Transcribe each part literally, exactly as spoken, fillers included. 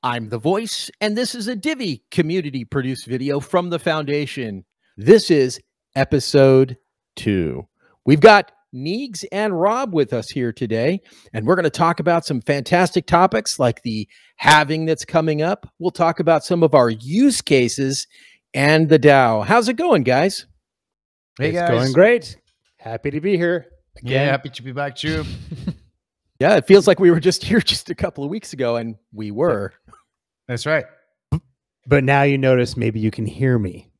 I'm The Voice, and this is a Divi community-produced video from the Foundation. This is episode two. We've got Neegs and Rob with us here today, and we're going to talk about some fantastic topics like the halving that's coming up. We'll talk about some of our use cases and the DAO. How's it going, guys? Hey, guys. It's going great. Happy to be here. Again. Yeah, happy to be back, too. Yeah, it feels like we were just here just a couple of weeks ago, and we were. That's right. But now you notice maybe you can hear me.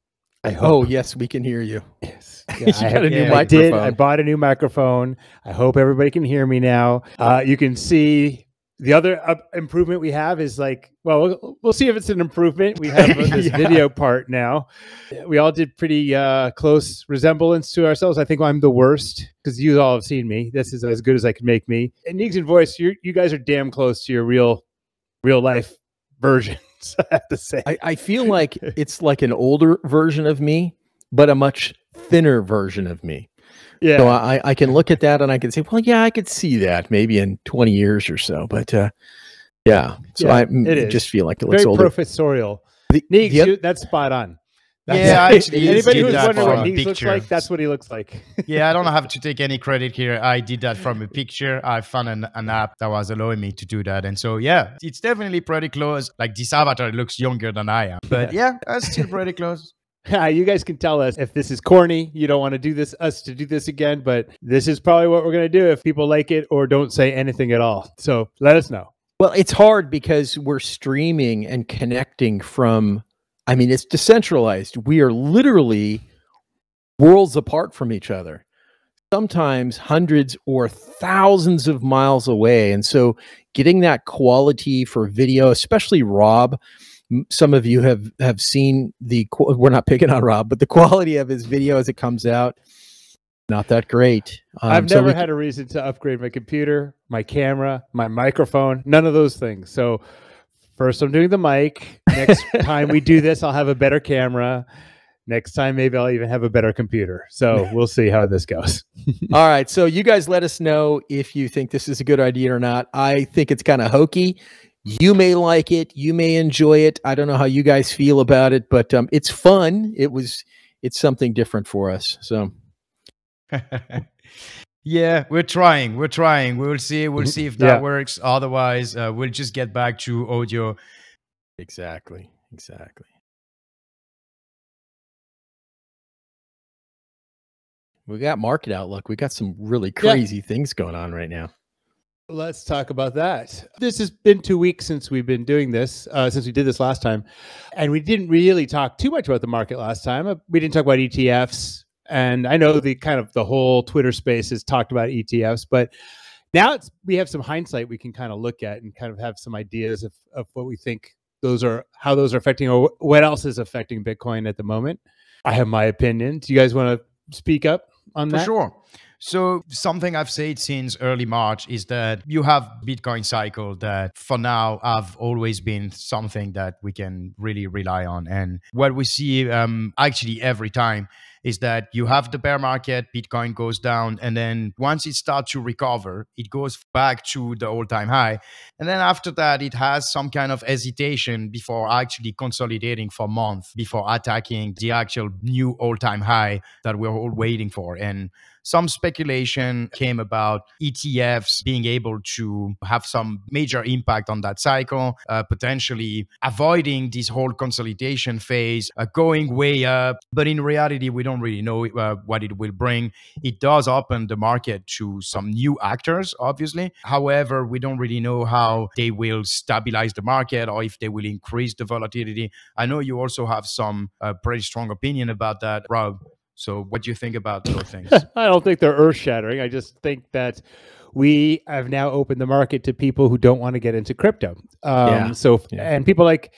I hope. Oh, yes, we can hear you. Yes. Yeah, you I, got a new yeah, I did. I bought a new microphone. I hope everybody can hear me now. Uh, you can see the other uh, improvement we have is like, well, well, we'll see if it's an improvement. We have this yeah. video part now. We all did pretty uh, close resemblance to ourselves. I think I'm the worst because you all have seen me. This is as good as I can make me. And Neegs and Voice, you you guys are damn close to your real, real life versions. I have to say, I, I feel like it's like an older version of me, but a much thinner version of me. Yeah. So I, I can look at that and I can say, well, yeah, I could see that maybe in twenty years or so. But uh, yeah, so yeah, I it just feel like it looks very older. Professorial. The, Neegs, the, you, that's spot on. That's yeah, actually, anybody who's wondering what Neegs looks like, that's what he looks like. Yeah, I don't have to take any credit here. I did that from a picture. I found an, an app that was allowing me to do that. And so, yeah, it's definitely pretty close. Like this avatar looks younger than I am. But yeah, yeah it's still pretty close. You guys can tell us if this is corny. You don't want to do this, us to do this again, but this is probably what we're going to do if people like it or don't say anything at all. So let us know. Well, it's hard because we're streaming and connecting from, I mean, it's decentralized. We are literally worlds apart from each other, sometimes hundreds or thousands of miles away. And so getting that quality for video, especially Rob, some of you have, have seen the, we're not picking on Rob, but the quality of his video as it comes out, not that great. Um, I've never so had a reason to upgrade my computer, my camera, my microphone, none of those things. So first I'm doing the mic. Next time we do this, I'll have a better camera. Next time, maybe I'll even have a better computer. So we'll see how this goes. All right. So you guys let us know if you think this is a good idea or not. I think it's kind of hokey. You may like it. You may enjoy it. I don't know how you guys feel about it, but um, it's fun. It was, it's something different for us. So, yeah, we're trying. We're trying. We'll see. We'll see if that yeah. works. Otherwise, uh, we'll just get back to audio. Exactly. Exactly. We got market outlook. We got some really crazy yeah. things going on right now. Let's talk about that. This has been two weeks since we've been doing this, uh, since we did this last time. And we didn't really talk too much about the market last time. We didn't talk about E T Fs. And I know the kind of the whole Twitter space has talked about E T Fs, but now it's, we have some hindsight we can kind of look at and kind of have some ideas of, of what we think those are, how those are affecting or what else is affecting Bitcoin at the moment. I have my opinion. Do you guys want to speak up on that? For sure. So something I've said since early March is that you have Bitcoin cycle that for now have always been something that we can really rely on. And what we see um, actually every time is that you have the bear market, Bitcoin goes down, and then once it starts to recover, it goes back to the all-time high. And then after that, it has some kind of hesitation before actually consolidating for months, before attacking the actual new all-time high that we're all waiting for. And some speculation came about E T Fs being able to have some major impact on that cycle, uh, potentially avoiding this whole consolidation phase, uh, going way up. But in reality, we don't really know uh, what it will bring. It does open the market to some new actors, obviously. However, we don't really know how they will stabilize the market or if they will increase the volatility. I know you also have some uh, pretty strong opinion about that, Rob. So what do you think about those things? I don't think they're earth-shattering. I just think that we have now opened the market to people who don't want to get into crypto. Um, yeah. So, yeah. And people like,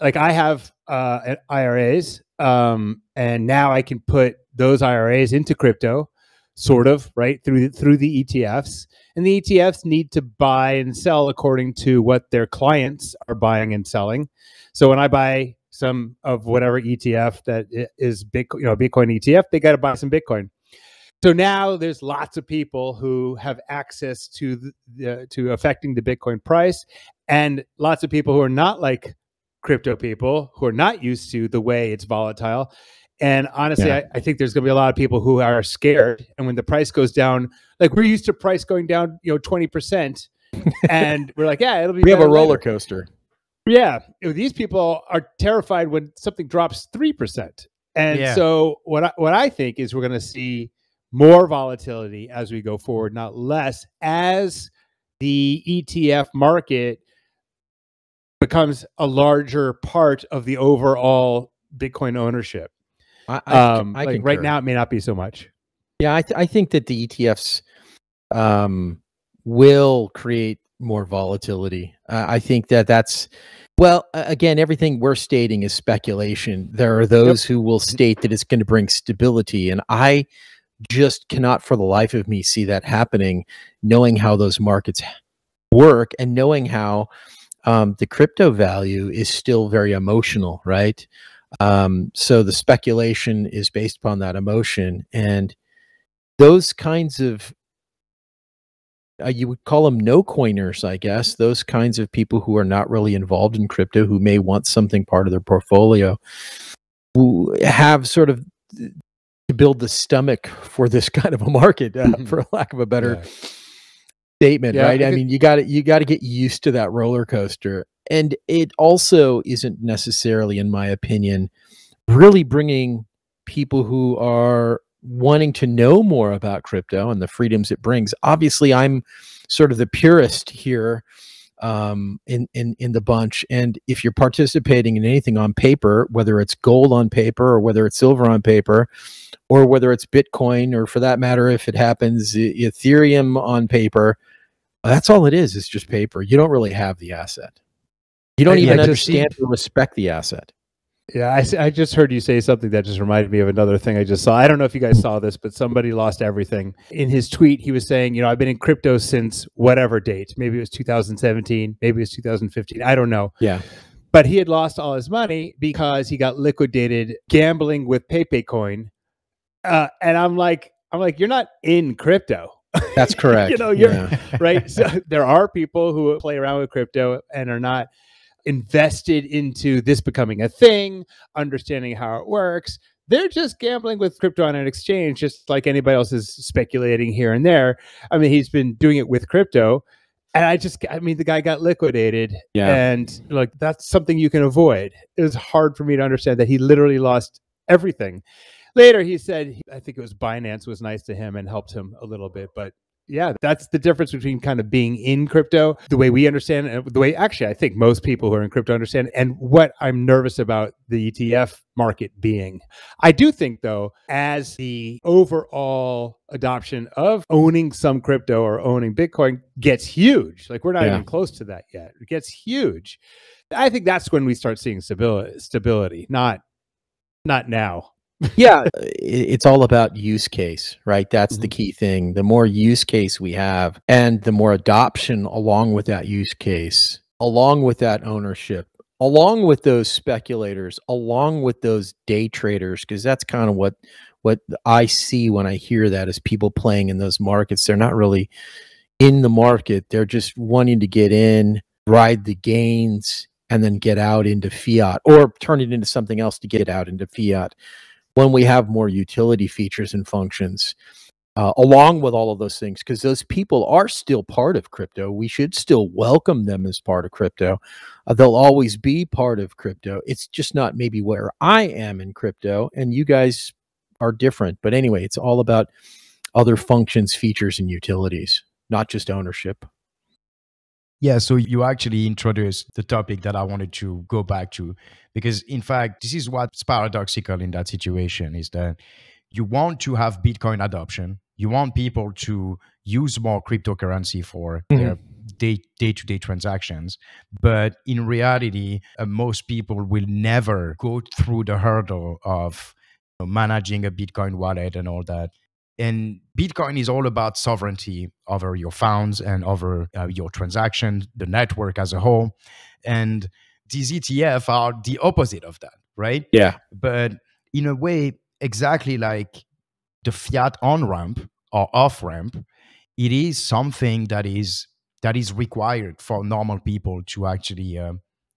like I have uh, I R As, um, and now I can put those I R As into crypto, sort of, right, through through the E T Fs. And the E T Fs need to buy and sell according to what their clients are buying and selling. So when I buy some of whatever E T F that is Bitcoin, you know, Bitcoin E T F, they got to buy some Bitcoin. So now there's lots of people who have access to the, to affecting the Bitcoin price, and lots of people who are not like crypto people, who are not used to the way it's volatile. And honestly, yeah. I, I think there's going to be a lot of people who are scared. And when the price goes down, like we're used to price going down, you know, twenty percent, and we're like, yeah, it'll be. We have a roller coaster. Yeah, these people are terrified when something drops three percent. And yeah. so what I, what I think is we're going to see more volatility as we go forward, not less, as the E T F market becomes a larger part of the overall Bitcoin ownership. I, I, um, I like right now, it may not be so much. Yeah, I, th I think that the E T Fs um, will create more volatility. Uh, I think that that's, well, again, everything we're stating is speculation. There are those yep. who will state that it's going to bring stability. And I just cannot for the life of me see that happening, knowing how those markets work and knowing how um, the crypto value is still very emotional, right? Um, so the speculation is based upon that emotion, and those kinds of, uh, you would call them no coiners, I guess, those kinds of people who are not really involved in crypto, who may want something part of their portfolio, who have sort of to build the stomach for this kind of a market, uh, for lack of a better yeah. statement, yeah, right? I, I mean, you got to, you got to get used to that roller coaster. And it also isn't necessarily, in my opinion, really bringing people who are wanting to know more about crypto and the freedoms it brings. Obviously, I'm sort of the purist here um, in, in, in the bunch. And if you're participating in anything on paper, whether it's gold on paper or whether it's silver on paper, or whether it's Bitcoin, or for that matter, if it happens, Ethereum on paper, that's all it is. It's just paper. You don't really have the asset. You don't even understand or respect the asset. Yeah, I, I just heard you say something that just reminded me of another thing I just saw. I don't know if you guys saw this, but somebody lost everything. In his tweet, he was saying, you know, I've been in crypto since whatever date. Maybe it was two thousand seventeen. Maybe it was two thousand fifteen. I don't know. Yeah. But he had lost all his money because he got liquidated gambling with PayPay coin. Uh, and I'm like, I'm like, you're not in crypto. That's correct. you know, you're yeah. right. So there are people who play around with crypto and are not invested into this becoming a thing, understanding how it works. They're just gambling with crypto on an exchange, just like anybody else is speculating here and there. I mean, he's been doing it with crypto. And I just, I mean, the guy got liquidated. Yeah. And like, that's something you can avoid. It was hard for me to understand that he literally lost everything. Later, he said, I think it was Binance was nice to him and helped him a little bit, but yeah, that's the difference between kind of being in crypto, the way we understand it, the way actually I think most people who are in crypto understand, and what I'm nervous about the E T F market being. I do think, though, as the overall adoption of owning some crypto or owning Bitcoin gets huge, like we're not yeah. even close to that yet, it gets huge. I think that's when we start seeing stability, stability not, not now. Yeah, it's all about use case, right? That's mm-hmm. the key thing. The more use case we have, and the more adoption along with that use case, along with that ownership, along with those speculators, along with those day traders, because that's kind of what what I see when I hear that is people playing in those markets. They're not really in the market. They're just wanting to get in, ride the gains, and then get out into fiat, or turn it into something else to get out into fiat. When we have more utility features and functions, uh, along with all of those things, because those people are still part of crypto. We should still welcome them as part of crypto. Uh, they'll always be part of crypto. It's just not maybe where I am in crypto, and you guys are different. But anyway, it's all about other functions, features, and utilities, not just ownership. Yeah, so you actually introduced the topic that I wanted to go back to, because in fact, this is what's paradoxical in that situation is that you want to have Bitcoin adoption. You want people to use more cryptocurrency for mm-hmm. their day, day-to-day transactions. But in reality, uh, most people will never go through the hurdle of you know, managing a Bitcoin wallet and all that. And Bitcoin is all about sovereignty over your funds and over uh, your transactions, the network as a whole. And these E T F are the opposite of that, right? Yeah. But in a way, exactly like the fiat on-ramp or off-ramp, it is something that is that is required for normal people to actually uh,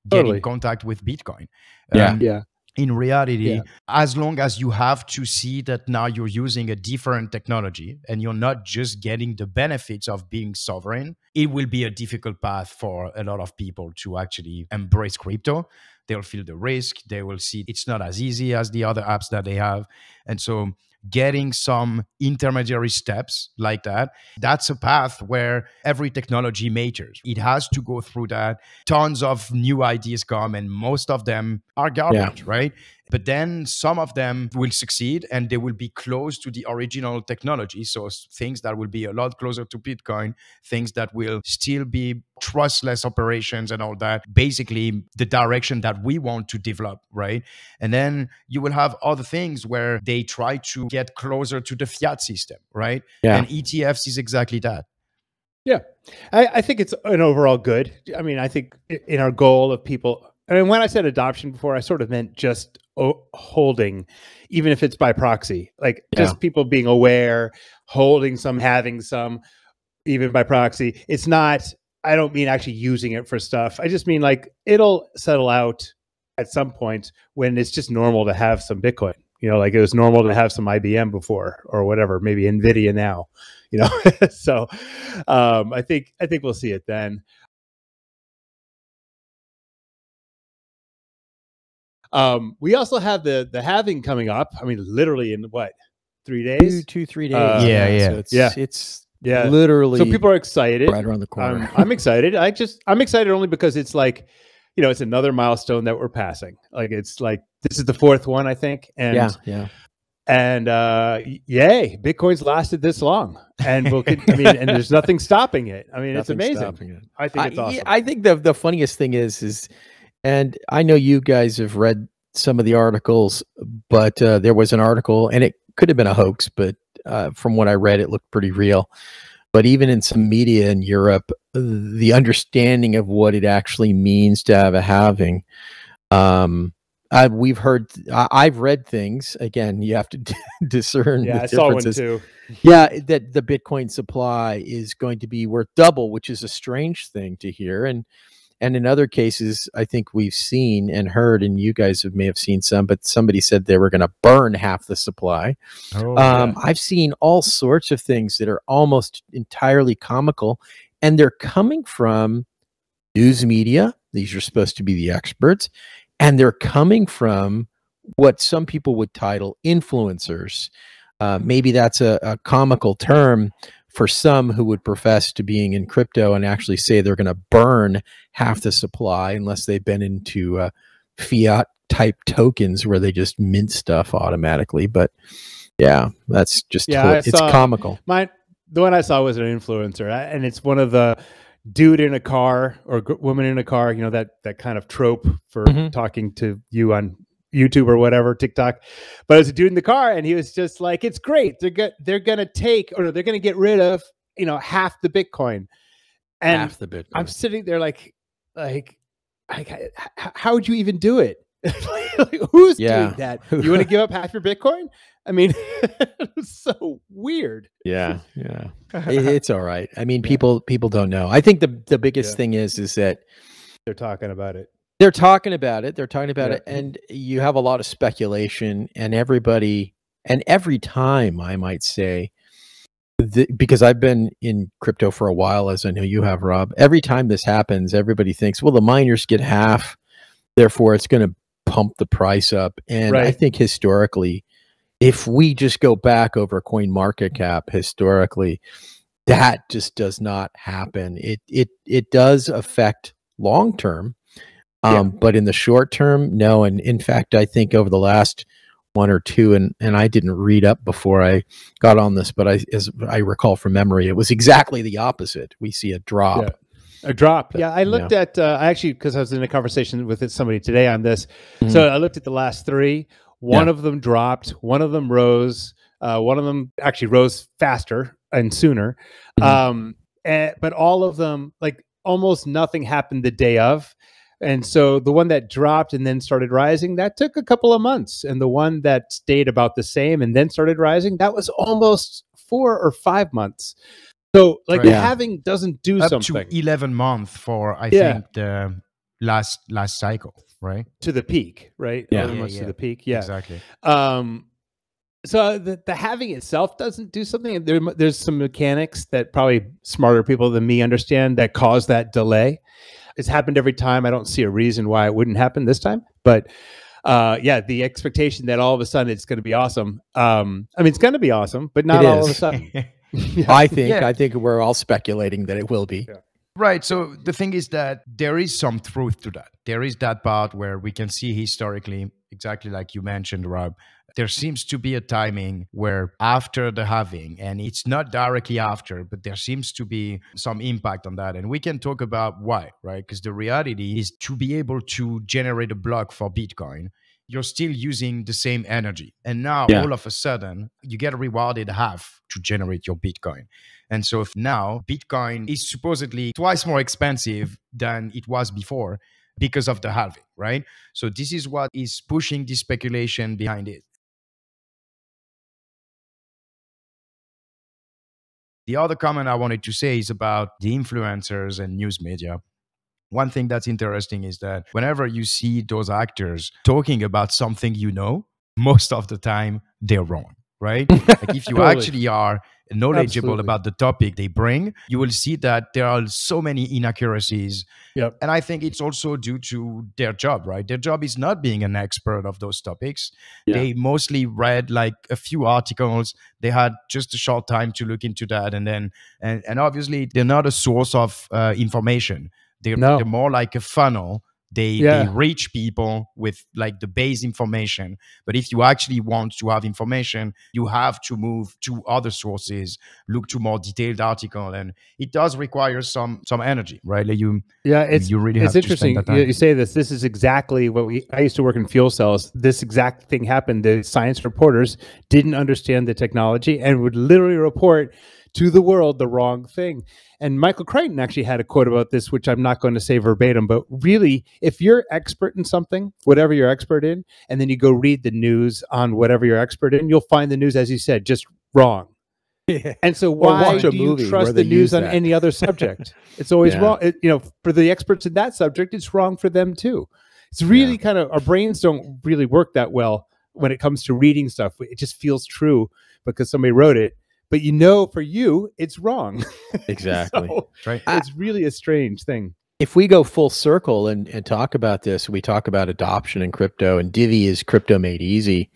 get totally. in contact with Bitcoin. Yeah, um, yeah. In reality, yeah. as long as you have to see that now you're using a different technology and you're not just getting the benefits of being sovereign, it will be a difficult path for a lot of people to actually embrace crypto. They'll feel the risk. They will see it's not as easy as the other apps that they have. And so getting some intermediary steps like that, that's a path where every technology majors. It has to go through that. Tons of new ideas come and most of them are garbage, yeah. right? But then some of them will succeed and they will be close to the original technology. So things that will be a lot closer to Bitcoin, things that will still be trustless operations and all that, basically the direction that we want to develop, right? And then you will have other things where they try to get closer to the fiat system, right? Yeah. And E T Fs is exactly that. Yeah, I, I think it's an overall good. I mean, I think in our goal of people, I mean, when I said adoption before, I sort of meant just holding, even if it's by proxy, like yeah. just people being aware, holding some, having some, even by proxy. It's not, I don't mean actually using it for stuff. I just mean like it'll settle out at some point when it's just normal to have some Bitcoin. You know, like it was normal to have some I B M before or whatever, maybe Nvidia now, you know? So um, I think, I think we'll see it then. Um, we also have the, the halving coming up. I mean, literally in what, three days? Two, two three days. Uh, yeah, yeah. So it's, yeah. It's yeah. literally. So people are excited. Right around the corner. Um, I'm excited. I just, I'm excited only because it's like, you know, it's another milestone that we're passing. Like, it's like, this is the fourth one, I think. And yeah, yeah. And uh, yay, Bitcoin's lasted this long, and we'll. I mean, and there's nothing stopping it. I mean, nothing's it's amazing. Stopping it. I think it's I, awesome. I think the the funniest thing is is. And I know you guys have read some of the articles, but uh, there was an article, and it could have been a hoax, but uh, from what I read, it looked pretty real. But even in some media in Europe, the understanding of what it actually means to have a halving, um, I, we've heard, I, I've read things. Again, you have to discern yeah, the differences. I saw one too. Yeah, that the Bitcoin supply is going to be worth double, which is a strange thing to hear. And And in other cases, I think we've seen and heard, and you guys may have seen some, but somebody said they were going to burn half the supply. Oh, um, yeah. I've seen all sorts of things that are almost entirely comical, and they're coming from news media. These are supposed to be the experts, and they're coming from what some people would title influencers. Uh, maybe that's a, a comical term for some who would profess to being in crypto and actually say they're going to burn half the supply unless they've been into uh, fiat type tokens where they just mint stuff automatically. But yeah, that's just, yeah, it's saw, comical. My, the one I saw was an influencer, and it's one of the dude in a car or woman in a car, you know, that, that kind of trope for mm-hmm. talking to you on YouTube or whatever, TikTok. But it was a dude in the car, and he was just like, it's great. They're go they're going to take, or they're going to get rid of, you know, half the Bitcoin. And half the Bitcoin. I'm sitting there like, like, like how would you even do it? Like, who's yeah. doing that? You want to give up half your Bitcoin? I mean, it's so weird. Yeah. Yeah. It, it's all right. I mean, people, people don't know. I think the, the biggest yeah. thing is, is that they're talking about it. They're talking about it. They're talking about yeah. it. And you have a lot of speculation, and everybody, and every time I might say, th because I've been in crypto for a while, as I know you have, Rob, every time this happens, everybody thinks, well, the miners get half, therefore it's going to pump the price up. And right. I think historically, if we just go back over CoinMarketCap historically, that just does not happen. It, it, it does affect long-term. Yeah. Um, but in the short term, no. And in fact, I think over the last one or two, and, and I didn't read up before I got on this, but I, as I recall from memory, it was exactly the opposite. We see a drop. Yeah. A drop. But, yeah. I looked yeah. at, uh, actually, because I was in a conversation with somebody today on this. Mm-hmm. So I looked at the last three. One yeah. of them dropped. One of them rose. Uh, one of them actually rose faster and sooner. Mm-hmm. um, and, but all of them, like almost nothing happened the day of. And so the one that dropped and then started rising, that took a couple of months. And the one that stayed about the same and then started rising, that was almost four or five months. So like right. having yeah. doesn't do Up something. Up to eleven months for, I yeah. think, the last last cycle, right? To the peak, right? Yeah. eleven months yeah, yeah. to the peak. Yeah, exactly. Um, so the, the having itself doesn't do something. There, there's some mechanics that probably smarter people than me understand that cause that delay. It's happened every time. I don't see a reason why it wouldn't happen this time. But uh, yeah, the expectation that all of a sudden it's going to be awesome. Um, I mean, it's going to be awesome, but not all of a sudden. yeah. I think yeah. I think we're all speculating that it will be. Yeah. Right. So the thing is that there is some truth to that. There is that part where we can see historically, exactly like you mentioned, Rob, there seems to be a timing where after the halving, and it's not directly after, but there seems to be some impact on that. And we can talk about why, right? Because the reality is to be able to generate a block for Bitcoin, you're still using the same energy. And now yeah. all of a sudden, you get rewarded half to generate your Bitcoin. And so if now Bitcoin is supposedly twice more expensive than it was before because of the halving, right? So this is what is pushing the speculation behind it. The other comment I wanted to say is about the influencers and news media. One thing that's interesting is that whenever you see those actors talking about something you know, most of the time they're wrong, right? Like if you totally. actually are knowledgeable Absolutely. about the topic they bring, you will see that there are so many inaccuracies. Yep. And I think it's also due to their job, right? Their job is not being an expert of those topics. Yeah. They mostly read like a few articles. They had just a short time to look into that. And then, and, and obviously they're not a source of uh, information. They're, no. they're more like a funnel. They, yeah. they reach people with like the base information. But if you actually want to have information, you have to move to other sources, look to more detailed article, and it does require some some energy, right? Like you, yeah, it's you really. It's have interesting. To spend that time. You, you say this. This is exactly what we. I used to work in fuel cells. This exact thing happened. The science reporters didn't understand the technology and would literally report to the world the wrong thing. And Michael Crichton actually had a quote about this, which I'm not going to say verbatim, but really, if you're expert in something, whatever you're expert in, and then you go read the news on whatever you're expert in, you'll find the news, as you said, just wrong. Yeah. And so why do you trust the news on any other subject? It's always yeah. wrong. It, you know, for the experts in that subject, it's wrong for them too. It's really yeah. kind of, our brains don't really work that well when it comes to reading stuff. It just feels true because somebody wrote it. But you know, for you, it's wrong. Exactly. So right. It's really a strange thing. If we go full circle and, and talk about this, we talk about adoption in crypto, and Divi is crypto made easy.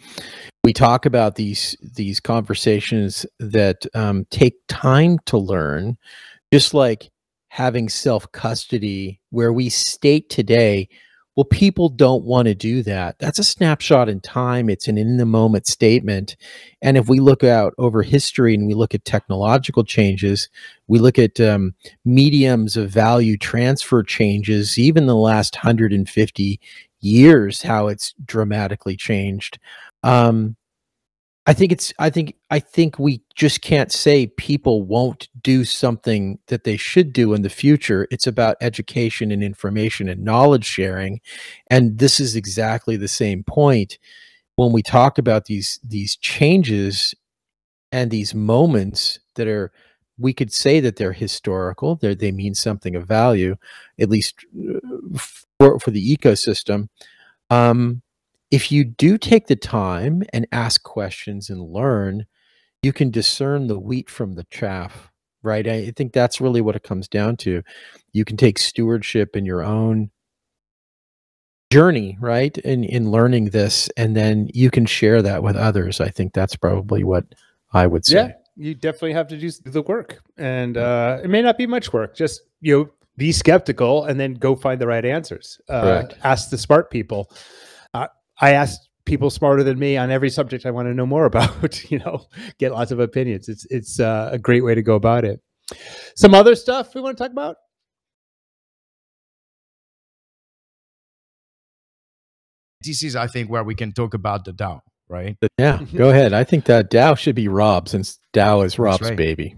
We talk about these, these conversations that um, take time to learn, just like having self-custody, where we state today, well, people don't want to do that. That's a snapshot in time. It's an in-the-moment statement. And if we look out over history and we look at technological changes, we look at um, mediums of value transfer changes, even the last one hundred fifty years, how it's dramatically changed. Um, I think it's. I think. I think we just can't say people won't do something that they should do in the future. It's about education and information and knowledge sharing, and this is exactly the same point when we talk about these these changes and these moments that are. We could say that they're historical. They they mean something of value, at least for for the ecosystem. Um, If you do take the time and ask questions and learn, you can discern the wheat from the chaff, right? I think that's really what it comes down to. You can take stewardship in your own journey, right? In, in learning this, and then you can share that with others. I think that's probably what I would say. Yeah, you definitely have to do the work. And uh, it may not be much work, just, you know, be skeptical and then go find the right answers. Uh, ask the smart people. I asked people smarter than me on every subject I want to know more about, you know, get lots of opinions. It's, it's uh, a great way to go about it. Some other stuff we want to talk about? This is, I think, where we can talk about the DAO, right? Yeah, go ahead. I think that DAO should be Rob, since DAO is Rob's right. baby.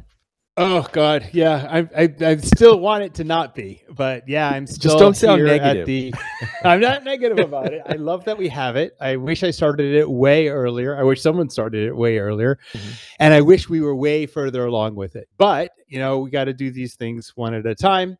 Oh God, yeah. I, I I still want it to not be, but yeah, I'm still just don't sound negative. At the, I'm not negative about it. I love that we have it. I wish I started it way earlier. I wish someone started it way earlier, mm-hmm. and I wish we were way further along with it. But you know, we got to do these things one at a time,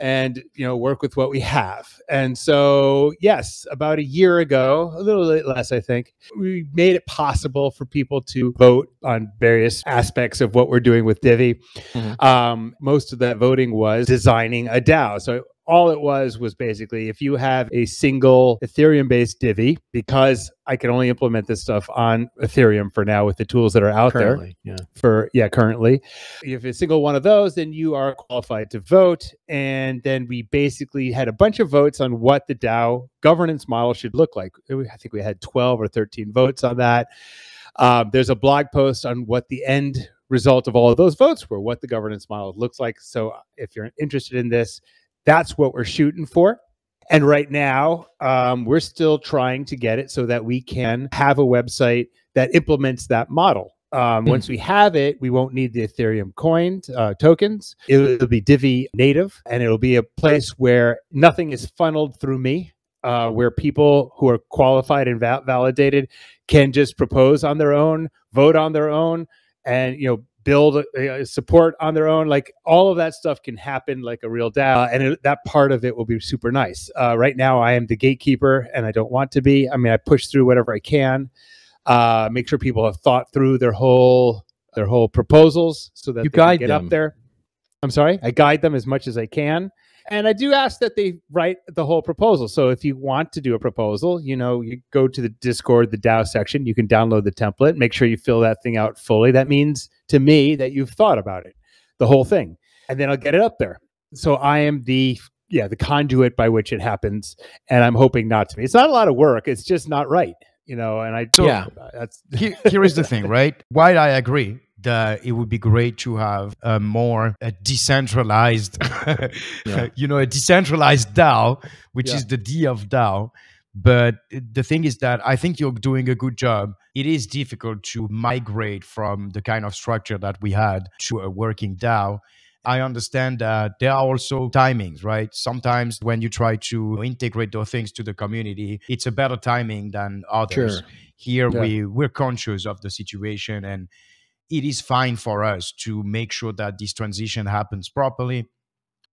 and you know, work with what we have. And so, yes, about a year ago, a little bit less, I think, we made it possible for people to vote on various aspects of what we're doing with Divi. Mm-hmm. Um, most of that voting was designing a DAO. So all it was was basically, if you have a single Ethereum-based Divi, because I can only implement this stuff on Ethereum for now with the tools that are out currently, there. Yeah. For yeah, currently. If a single one of those, then you are qualified to vote. And then we basically had a bunch of votes on what the DAO governance model should look like. I think we had twelve or thirteen votes on that. Um, there's a blog post on what the end result of all of those votes were, what the governance model looks like. So if you're interested in this, that's what we're shooting for. And right now, um, we're still trying to get it so that we can have a website that implements that model. Um, once we have it, we won't need the Ethereum coin uh, tokens. It'll, it'll be Divi native, and it'll be a place where nothing is funneled through me, uh, where people who are qualified and va validated can just propose on their own, vote on their own, and, you know, build uh, support on their own. Like all of that stuff can happen like a real DAO, uh, and it, that part of it will be super nice. Uh, right now I am the gatekeeper and I don't want to be. I mean, I push through whatever I can, uh, make sure people have thought through their whole, their whole proposals so that you they guide can get them. Up there. I'm sorry. I guide them as much as I can. And I do ask that they write the whole proposal. So if you want to do a proposal, you know, you go to the Discord, the DAO section, you can download the template, make sure you fill that thing out fully. That means to me that you've thought about it, the whole thing. And then I'll get it up there. So I am the, yeah, the conduit by which it happens. And I'm hoping not to be. It's not a lot of work. It's just not right, you know, and I don't. Yeah. That's here, here is the thing, right? While I agree that it would be great to have a more a decentralized, yeah. you know, a decentralized DAO, which yeah. is the D of DAO. But the thing is that I think you're doing a good job. It is difficult to migrate from the kind of structure that we had to a working DAO. I understand that there are also timings, right? Sometimes when you try to integrate those things to the community, it's a better timing than others. Sure. Here yeah. we, we're conscious of the situation, and it is fine for us to make sure that this transition happens properly.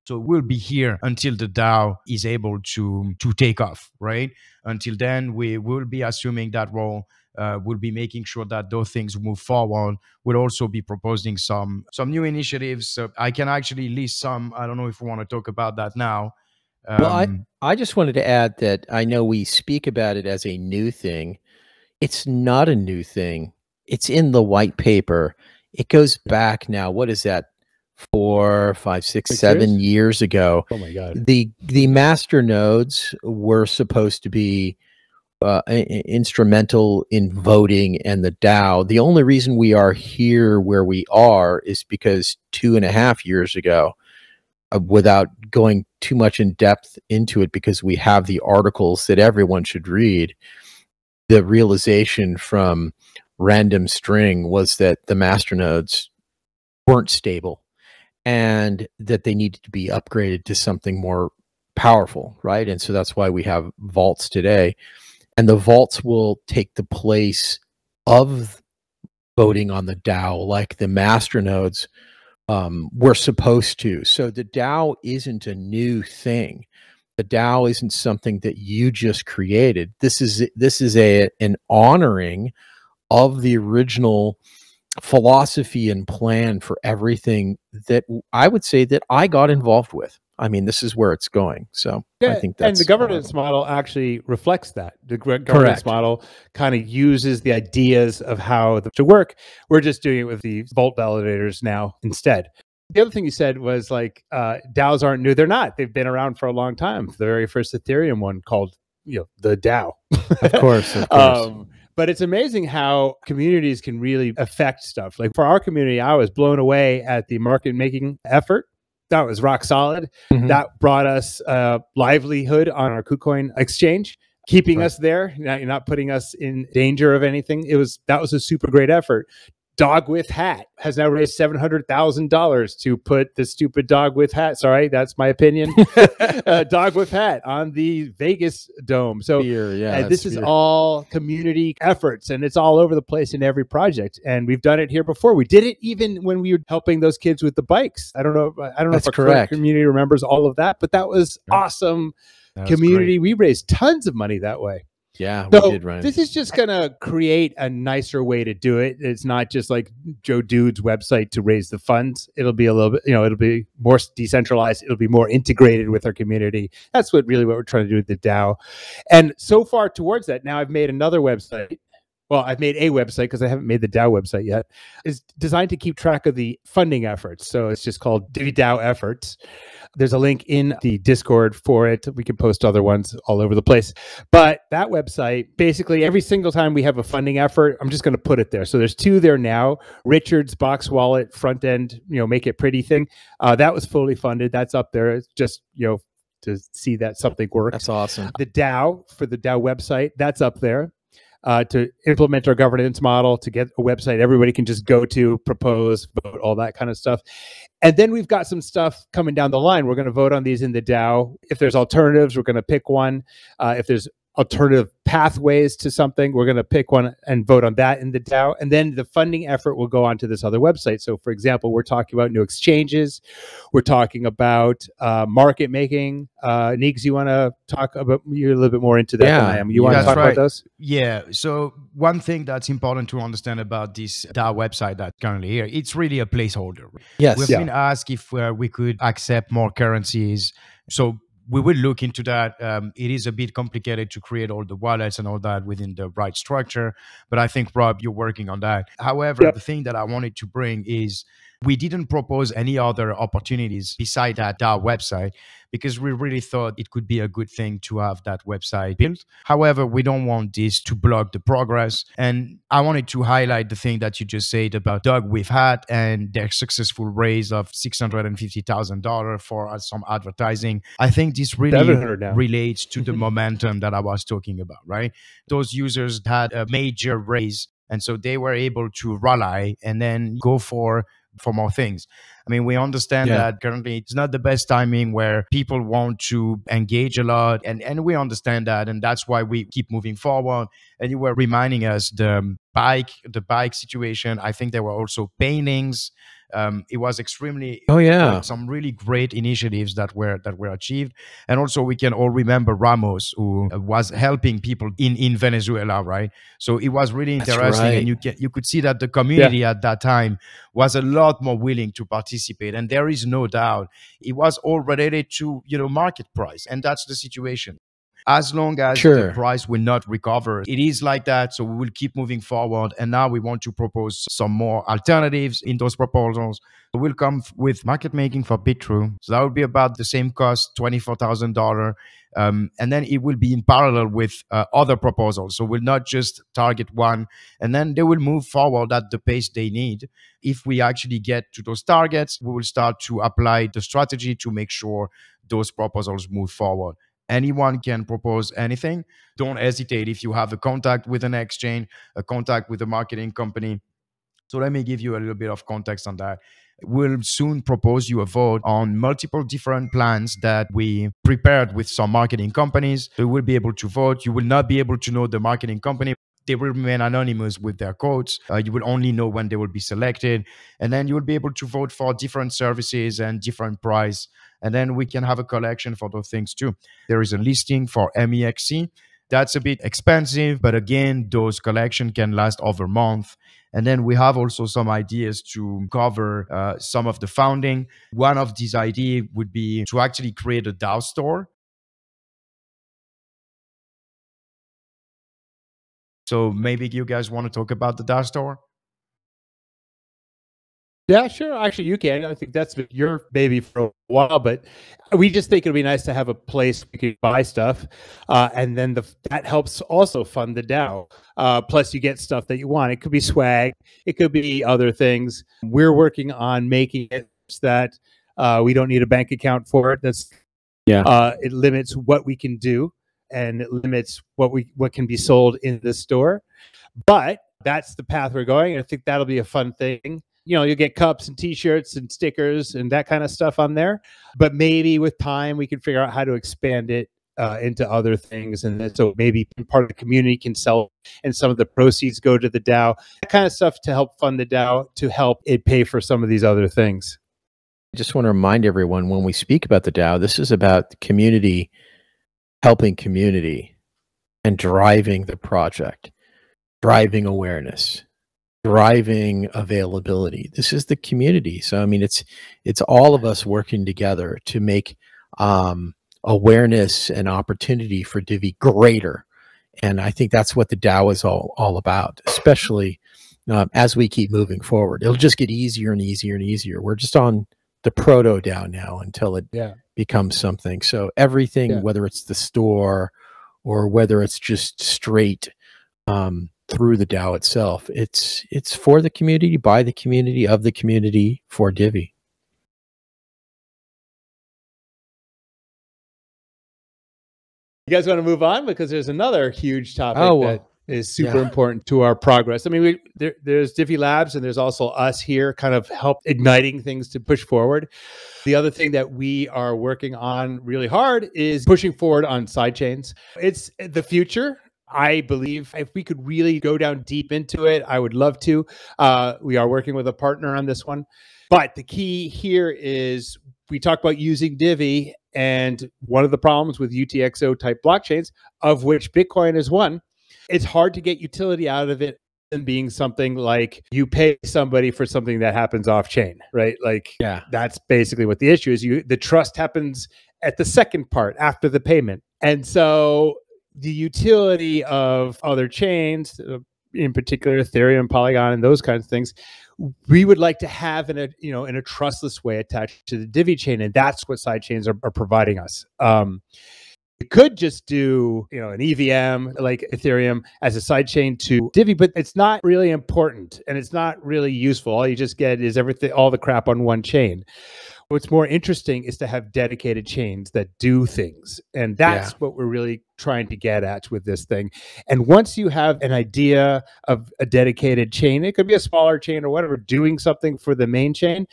So we'll be here until the DAO is able to, to take off, right? Until then, we will be assuming that role. Uh, we'll be making sure that those things move forward. We'll also be proposing some, some new initiatives. So I can actually list some. I don't know if we want to talk about that now. Um, well, I, I just wanted to add that I know we speak about it as a new thing. It's not a new thing. It's in the white paper. It goes back now. What is that? Four, five, six, Six seven years? years ago. Oh my God. The the master nodes were supposed to be uh, instrumental in voting and the DAO. The only reason we are here where we are is because two and a half years ago, uh, without going too much in depth into it, because we have the articles that everyone should read, the realization from Random String was that the master nodes weren't stable, and that they needed to be upgraded to something more powerful, right? And so that's why we have vaults today. And the vaults will take the place of voting on the DAO, like the master nodes um, were supposed to. So the DAO isn't a new thing. The DAO isn't something that you just created. This is, this is a, an honoring of the original philosophy and plan for everything that I would say that I got involved with. I mean, this is where it's going. So yeah, I think that's... And the governance uh, model actually reflects that. The governance correct. model kind of uses the ideas of how the, to work. We're just doing it with the vault validators now instead. The other thing you said was like, uh, DAOs aren't new. They're not. They've been around for a long time. The very first Ethereum one called, you know, the DAO. Of course, of course. Um, But it's amazing how communities can really affect stuff. Like for our community, I was blown away at the market making effort. That was rock solid. Mm-hmm. That brought us uh, livelihood on our KuCoin exchange, keeping right. us there, not, not putting us in danger of anything. It was, that was a super great effort. Dogwifhat has now raised seven hundred thousand dollars to put the stupid Dogwifhat, sorry, that's my opinion, uh, Dogwifhat on the Vegas Dome. So fear, yeah, uh, this fear. is all community efforts, and it's all over the place in every project. And we've done it here before. We did it even when we were helping those kids with the bikes. I don't know. I don't know that's if our community remembers all of that, but that was yeah. awesome that community. Was we raised tons of money that way. Yeah, so we did, Ryan. This is just going to create a nicer way to do it. It's not just like Joe Dude's website to raise the funds. It'll be a little bit, you know, it'll be more decentralized. It'll be more integrated with our community. That's what really what we're trying to do with the DAO. And so far towards that, now I've made another website. Well, I've made a website because I haven't made the DAO website yet. It's designed to keep track of the funding efforts. So it's just called Divi DAO Efforts. There's a link in the Discord for it. We can post other ones all over the place. But that website, basically every single time we have a funding effort, I'm just going to put it there. So there's two there now. Richard's box wallet front end, you know, make it pretty thing. Uh, that was fully funded. That's up there. It's just, you know, to see that something works. That's awesome. The DAO for the DAO website, that's up there. Uh, to implement our governance model, to get a website everybody can just go to, propose, vote, all that kind of stuff. And then we've got some stuff coming down the line. We're going to vote on these in the DAO. If there's alternatives, we're going to pick one. Uh, if there's alternative pathways to something, we're going to pick one and vote on that in the DAO. And then the funding effort will go on to this other website. So for example, we're talking about new exchanges. We're talking about uh, market making. Uh, Neegs, you want to talk about, you're a little bit more into that yeah, than I am. You want to talk right. about those? Yeah. So one thing that's important to understand about this DAO website that's currently here, it's really a placeholder. Yes. We've yeah. been asked if uh, we could accept more currencies. So we will look into that. Um, it is a bit complicated to create all the wallets and all that within the right structure. But I think, Rob, you're working on that. However, yep. the thing that I wanted to bring is we didn't propose any other opportunities beside that DAO website because we really thought it could be a good thing to have that website built. However, we don't want this to block the progress. And I wanted to highlight the thing that you just said about Dogwifhat and their successful raise of six hundred fifty thousand dollars for some advertising. I think this really relates to the momentum that I was talking about, right? Those users had a major raise, and so they were able to rally and then go for for more things. I mean, we understand yeah. that currently it's not the best timing where people want to engage a lot. And, and we understand that. And that's why we keep moving forward. And you were reminding us the bike, the bike situation. I think there were also paintings. Um, it was extremely, oh yeah, some really great initiatives that were that were achieved. And also we can all remember Ramos, who was helping people in, in Venezuela, right? So it was really interesting. That's right. And you can, you could see that the community yeah. at that time was a lot more willing to participate. And there is no doubt it was all related to, you know, market price. And that's the situation. As long as sure. the price will not recover, it is like that. So we will keep moving forward. And now we want to propose some more alternatives in those proposals. We'll come with market making for Bitrue. So that would be about the same cost, twenty-four thousand dollars. Um, and then it will be in parallel with uh, other proposals. So we'll not just target one. And then they will move forward at the pace they need. If we actually get to those targets, we will start to apply the strategy to make sure those proposals move forward. Anyone can propose anything. Don't hesitate if you have a contact with an exchange, a contact with a marketing company. So let me give you a little bit of context on that. We'll soon propose you a vote on multiple different plans that we prepared with some marketing companies. You will be able to vote. You will not be able to know the marketing company. They will remain anonymous with their codes. Uh, you will only know when they will be selected. And then you will be able to vote for different services and different price. And then we can have a collection for those things too. There is a listing for M E X C. That's a bit expensive, but again, those collection can last over a month. And then we have also some ideas to cover uh, some of the funding. One of these ideas would be to actually create a DAO store. So maybe you guys want to talk about the DAO store? Yeah, sure. Actually, you can. I think that's been your baby for a while, but we just think it'd be nice to have a place we could buy stuff. Uh, and then the, that helps also fund the DAO. Uh, plus, you get stuff that you want. It could be swag. It could be other things. We're working on making it so that uh, we don't need a bank account for it. That's yeah. Uh, it limits what we can do and it limits what we what can be sold in the store. But that's the path we're going. I think that'll be a fun thing. You know, you'll get cups and T-shirts and stickers and that kind of stuff on there. But maybe with time, we can figure out how to expand it uh, into other things. And so maybe part of the community can sell and some of the proceeds go to the DAO, that kind of stuff to help fund the DAO, to help it pay for some of these other things. I just want to remind everyone, when we speak about the DAO, this is about community helping community and driving the project, driving awareness, driving availability. This is the community. So, I mean, it's, it's all of us working together to make um, awareness and opportunity for Divi greater. And I think that's what the DAO is all, all about, especially um, as we keep moving forward. It'll just get easier and easier and easier. We're just on the proto DAO now until it yeah. becomes something. So everything, yeah. whether it's the store or whether it's just straight um, through the DAO itself, it's it's for the community, by the community, of the community, for Divi. You guys want to move on, because there's another huge topic oh, well, that is super yeah. important to our progress. I mean, we, there, there's Divi Labs, and there's also us here, kind of help igniting things to push forward. The other thing that we are working on really hard is pushing forward on sidechains. It's the future. I believe if we could really go down deep into it, I would love to. Uh, we are working with a partner on this one. But the key here is we talk about using Divi, and one of the problems with U T X O type blockchains, of which Bitcoin is one, it's hard to get utility out of it than being something like you pay somebody for something that happens off chain, right? Like yeah. that's basically what the issue is. You, the trust happens at the second part after the payment. And so the utility of other chains, in particular Ethereum, Polygon, and those kinds of things, we would like to have in a you know in a trustless way attached to the Divi chain, and that's what sidechains are, are providing us. Um, you could just do you know an E V M like Ethereum as a sidechain to Divi, but it's not really important and it's not really useful. All you just get is everything, all the crap on one chain. What's more interesting is to have dedicated chains that do things. And that's yeah. what we're really trying to get at with this thing. And once you have an idea of a dedicated chain, it could be a smaller chain or whatever, doing something for the main chain,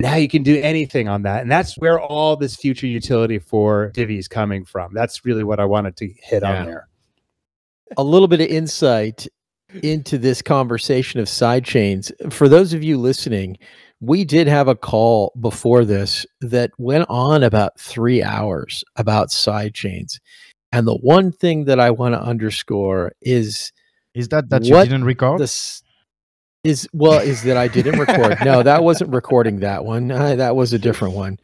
now you can do anything on that. And that's where all this future utility for Divi is coming from. That's really what I wanted to hit yeah. on there. A little bit of insight into this conversation of sidechains. For those of you listening, we did have a call before this that went on about three hours about sidechains. And the one thing that I want to underscore is... Is that that you didn't record? This is, well, is that I didn't record. No, that wasn't recording that one. Uh, that was a different one.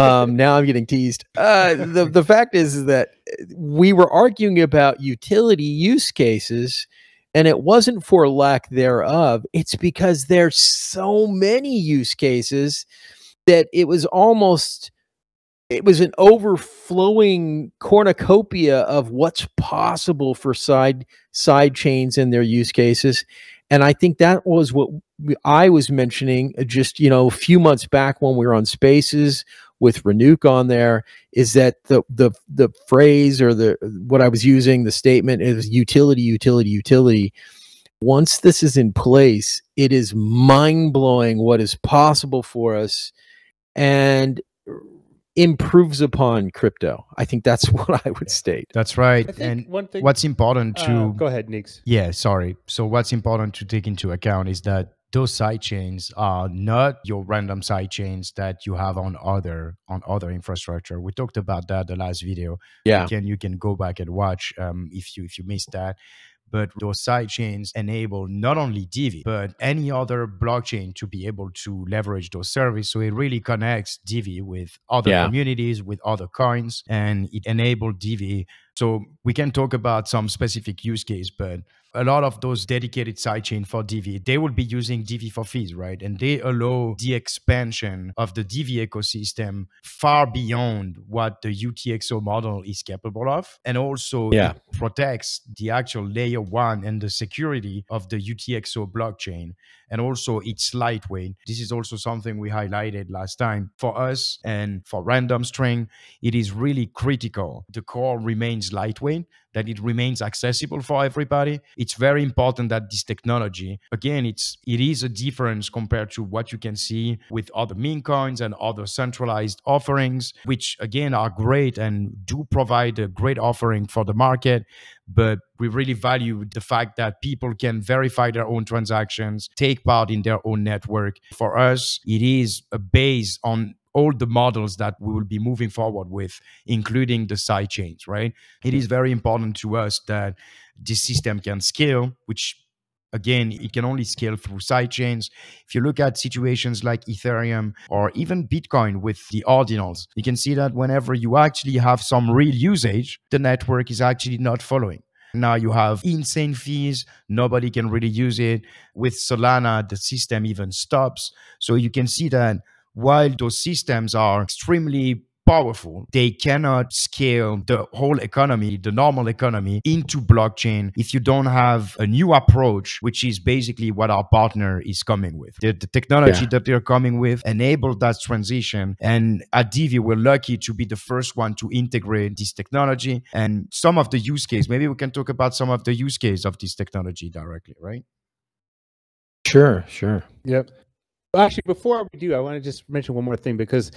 Um, now I'm getting teased. Uh, the, the fact is, is that we were arguing about utility use cases, and it wasn't for lack thereof. It's because there's so many use cases that it was almost, it was an overflowing cornucopia of what's possible for side side chains and their use cases. And I think that was what I was mentioning just, you know, a few months back when we were on Spaces with Renuke on there, is that the the the phrase or the what I was using, the statement is utility, utility, utility. Once this is in place, it is mind-blowing what is possible for us and improves upon crypto. I think that's what I would state. That's right. And one thing, what's important to... Uh, go ahead, Nix. Yeah, sorry. So what's important to take into account is that those sidechains are not your random sidechains that you have on other on other infrastructure. We talked about that the last video. Yeah. You can, you can go back and watch um, if you if you missed that. But those sidechains enable not only Divi, but any other blockchain to be able to leverage those services. So it really connects Divi with other yeah. communities, with other coins, and it enables Divi. So we can talk about some specific use case, but a lot of those dedicated sidechain for Divi, they will be using Divi for fees, right? And they allow the expansion of the Divi ecosystem far beyond what the U T X O model is capable of. And also yeah. it protects the actual layer one and the security of the U T X O blockchain. And also it's lightweight. This is also something we highlighted last time. For us and for Random String, it is really critical. The core remains lightweight, that it remains accessible for everybody. It it's very important that this technology, again, it's, it is a difference compared to what you can see with other meme coins and other centralized offerings, which again are great and do provide a great offering for the market. But we really value the fact that people can verify their own transactions, take part in their own network. For us, it is a base on all the models that we will be moving forward with, including the side chains, right? It is very important to us that this system can scale, which again, it can only scale through side chains. If you look at situations like Ethereum or even Bitcoin with the Ordinals, you can see that whenever you actually have some real usage, the network is actually not following. Now you have insane fees. Nobody can really use it. With Solana, the system even stops. So you can see that while those systems are extremely powerful, they cannot scale the whole economy, the normal economy, into blockchain if you don't have a new approach, which is basically what our partner is coming with. The, the technology yeah. that they're coming with enabled that transition. And at Divi, we're lucky to be the first one to integrate this technology and some of the use case. Maybe we can talk about some of the use case of this technology directly, right? Sure, sure. Yep. Actually, before we do, I want to just mention one more thing, because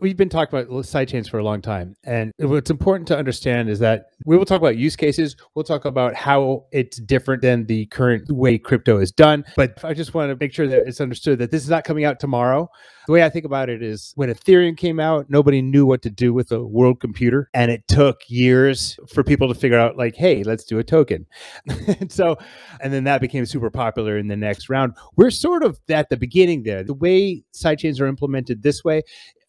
we've been talking about sidechains for a long time. And what's important to understand is that we will talk about use cases. We'll talk about how it's different than the current way crypto is done. But I just want to make sure that it's understood that this is not coming out tomorrow. The way I think about it is when Ethereum came out, nobody knew what to do with a world computer. And it took years for people to figure out, like, hey, let's do a token. and so, and then that became super popular in the next round. We're sort of at the beginning there. The way sidechains are implemented this way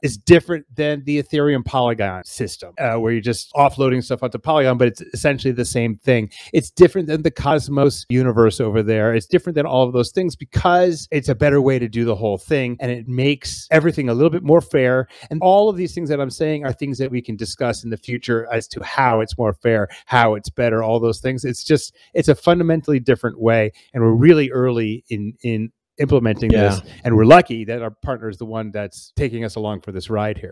is different than the Ethereum Polygon system, uh, where you're just offloading stuff onto Polygon, but it's essentially the same thing. It's different than the Cosmos universe over there. It's different than all of those things because it's a better way to do the whole thing, and it makes everything a little bit more fair. And all of these things that I'm saying are things that we can discuss in the future as to how it's more fair, how it's better, all those things. It's just, it's a fundamentally different way, and we're really early in, in implementing yeah. this, and we're lucky that our partner is the one that's taking us along for this ride here.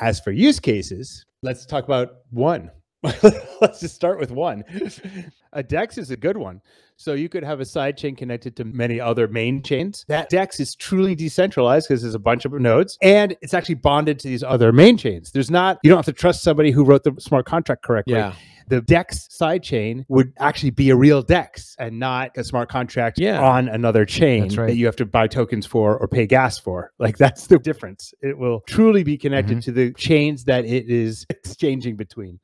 As for use cases, let's talk about one. Let's just start with one. A DEX is a good one. So you could have a side chain connected to many other main chains. That DEX is truly decentralized because there's a bunch of nodes, and it's actually bonded to these other main chains. There's not, you don't have to trust somebody who wrote the smart contract correctly. Yeah. The DEX sidechain would actually be a real DEX and not a smart contract yeah. on another chain right. that you have to buy tokens for or pay gas for. Like, that's the difference. It will truly be connected mm-hmm. to the chains that it is exchanging between.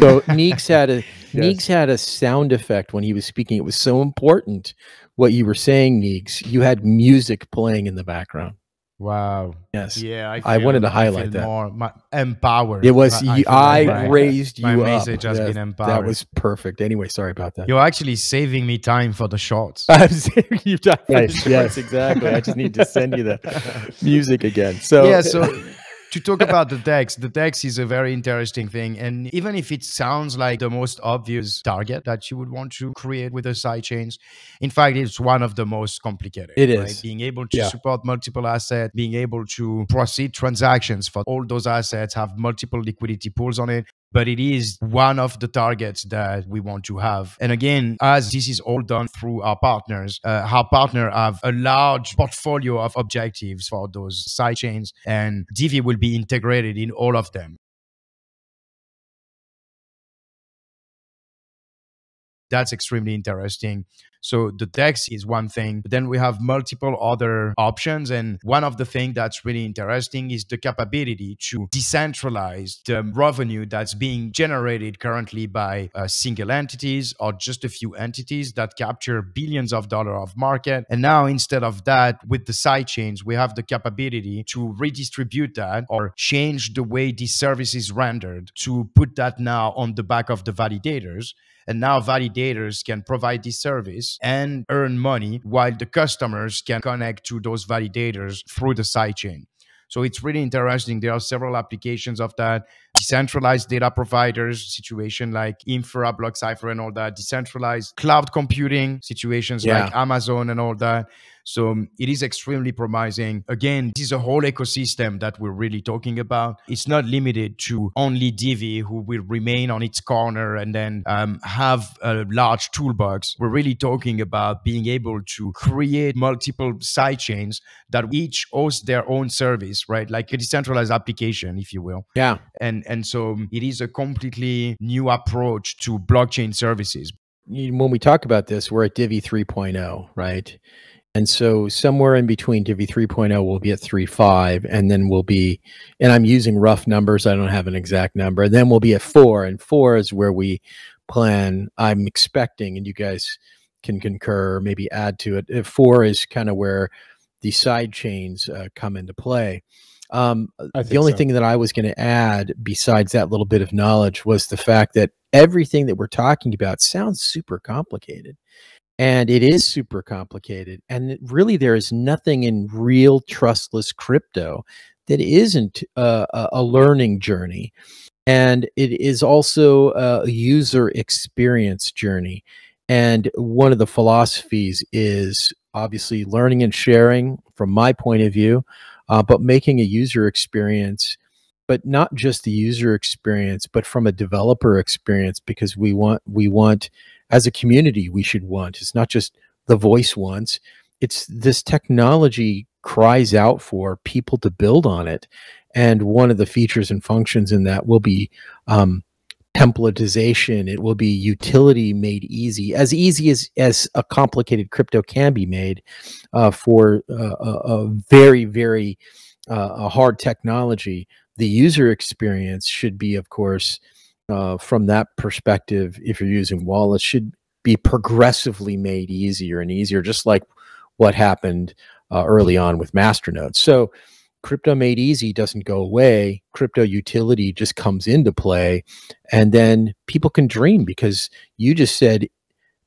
So Meeks had a yes. Meeks had a sound effect when he was speaking. It was so important what you were saying, Meeks. You had music playing in the background. Wow. Yes. Yeah. I, feel, I wanted to highlight that. More my, empowered. It was, I, I, I raised my, you my up. My message has that, been empowered. That was perfect. Anyway, sorry about that. You're actually saving me time for the shorts. I'm saving you time for yes, the shorts. Yes, exactly. I just need to send you the music again. So, yeah, so to talk about the DEX, the DEX is a very interesting thing. And even if it sounds like the most obvious target that you would want to create with the sidechains, in fact, it's one of the most complicated. It right? is. Being able to yeah. support multiple assets, being able to proceed transactions for all those assets, have multiple liquidity pools on it. But it is one of the targets that we want to have. And again, as this is all done through our partners, uh, our partner have a large portfolio of objectives for those sidechains, and Divi will be integrated in all of them. That's extremely interesting. So the DEX is one thing, but then we have multiple other options. And one of the things that's really interesting is the capability to decentralize the revenue that's being generated currently by uh, single entities or just a few entities that capture billions of dollars of market. And now instead of that, with the sidechains, we have the capability to redistribute that or change the way these services rendered to put that now on the back of the validators. And now validators can provide this service and earn money while the customers can connect to those validators through the sidechain. So it's really interesting. There are several applications of that. decentralized data providers, situation like Infura, Blockcypher and all that, decentralized cloud computing situations yeah. like Amazon and all that. So it is extremely promising. Again, this is a whole ecosystem that we're really talking about. It's not limited to only Divi, who will remain on its corner and then um, have a large toolbox. We're really talking about being able to create multiple sidechains that each host their own service, right? Like a decentralized application, if you will. Yeah. And, and so it is a completely new approach to blockchain services. When we talk about this, we're at Divi three point oh, right? And so somewhere in between Divi three point oh, we'll be at three point five, and then we'll be, and I'm using rough numbers, I don't have an exact number, and then we'll be at four, and four is where we plan, I'm expecting, and you guys can concur, maybe add to it, four is kind of where the side chains uh, come into play. Um, the only so. thing that I was going to add, besides that little bit of knowledge, was the fact that everything that we're talking about sounds super complicated. And it is super complicated. And really, there is nothing in real trustless crypto that isn't uh, a learning journey. And it is also a user experience journey. And one of the philosophies is obviously learning and sharing from my point of view, uh, but making a user experience, but not just the user experience, but from a developer experience, because we want, we want, as a community, we should want. It's not just the voice wants. It's this technology cries out for people to build on it. And one of the features and functions in that will be um, templatization. It will be utility made easy, as easy as, as a complicated crypto can be made uh, for uh, a, a very, very uh, a hard technology. The user experience should be, of course, Uh, from that perspective, if you're using wallets, should be progressively made easier and easier, just like what happened uh, early on with masternodes. So crypto made easy doesn't go away. Crypto utility just comes into play, and then people can dream, because you just said